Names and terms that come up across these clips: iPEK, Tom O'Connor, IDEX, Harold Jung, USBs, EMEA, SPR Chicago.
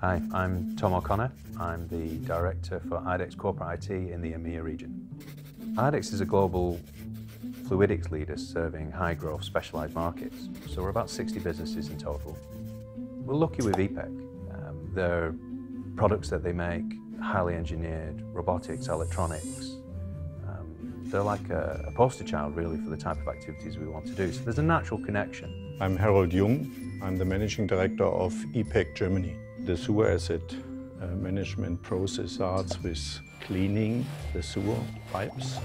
Hi, I'm Tom O'Connor. I'm the Director for IDEX Corporate IT in the EMEA region. IDEX is a global fluidics leader serving high-growth specialized markets, so we're about 60 businesses in total. We're lucky with iPEK. Their products that they make, highly engineered, robotics, electronics, they're like a poster child really for the type of activities we want to do, so there's a natural connection. I'm Harold Jung. I'm the Managing Director of iPEK Germany. The sewer asset management process starts with cleaning the sewer pipes,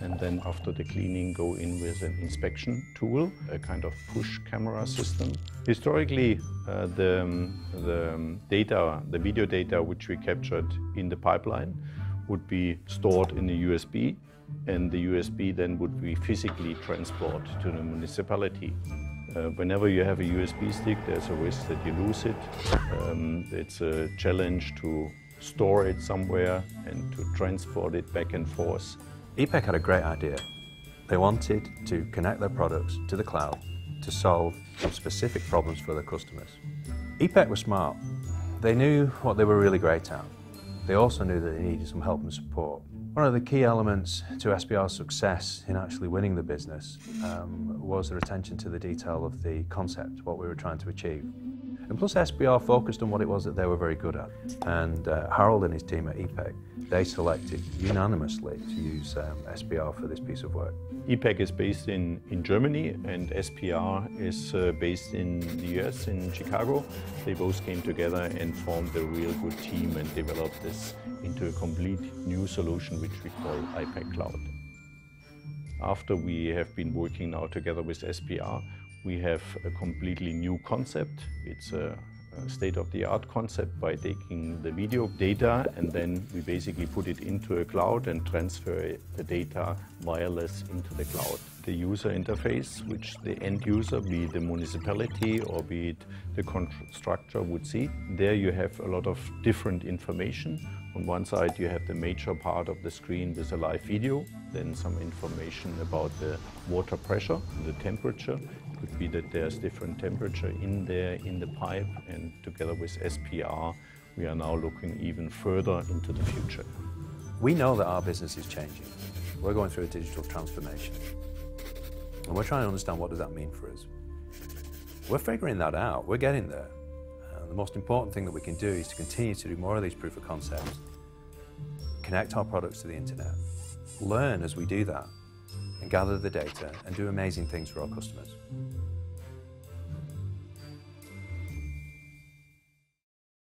and then after the cleaning go in with an inspection tool, a kind of push camera system. Historically, the video data which we captured in the pipeline would be stored in the USB, and the USB then would be physically transported to the municipality. Whenever you have a USB stick, there's a risk that you lose it. It's a challenge to store it somewhere and to transport it back and forth. iPEK had a great idea. They wanted to connect their products to the cloud to solve some specific problems for their customers. iPEK was smart. They knew what they were really great at. They also knew that they needed some help and support. One of the key elements to SPR's success in actually winning the business was their attention to the detail of the concept, what we were trying to achieve. And plus SPR focused on what it was that they were very good at. And Harold and his team at iPEK, they selected unanimously to use SPR for this piece of work. iPEK is based in Germany, and SPR is based in the US, in Chicago. They both came together and formed a real good team and developed this into a complete new solution, which we call iPEK Cloud. After we have been working now together with SPR, we have a completely new concept. It's a state-of-the-art concept by taking the video data, and then we basically put it into a cloud and transfer the data wireless into the cloud. The user interface, which the end user, be it the municipality or be it the constructor, would see, there you have a lot of different information. On one side you have the major part of the screen with a live video, then some information about the water pressure, the temperature. Could be that there's different temperature in there, in the pipe, and together with SPR, we are now looking even further into the future. We know that our business is changing. We're going through a digital transformation. And we're trying to understand what does that mean for us. We're figuring that out, we're getting there. And the most important thing that we can do is to continue to do more of these proof of concepts, connect our products to the internet, learn as we do that, and gather the data and do amazing things for our customers.